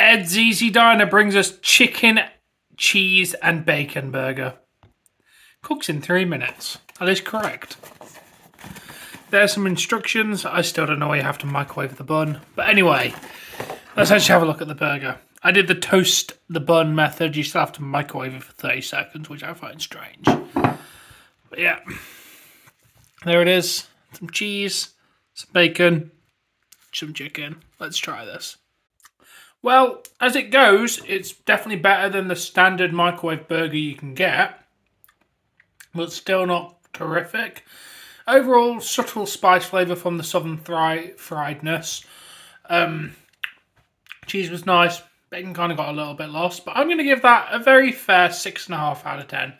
Ed's Easy Diner brings us chicken, cheese and bacon burger. Cooks in 3 minutes. That is correct. There's some instructions. I still don't know why you have to microwave the bun. But anyway, let's actually have a look at the burger. I did the toast the bun method. You still have to microwave it for 30 seconds, which I find strange. But yeah, there it is. Some cheese, some bacon, some chicken. Let's try this. Well, as it goes, it's definitely better than the standard microwave burger you can get, but still not terrific. Overall, subtle spice flavour from the southern friedness. Cheese was nice. Bacon kind of got a little bit lost, but I'm going to give that a very fair 6.5 out of 10.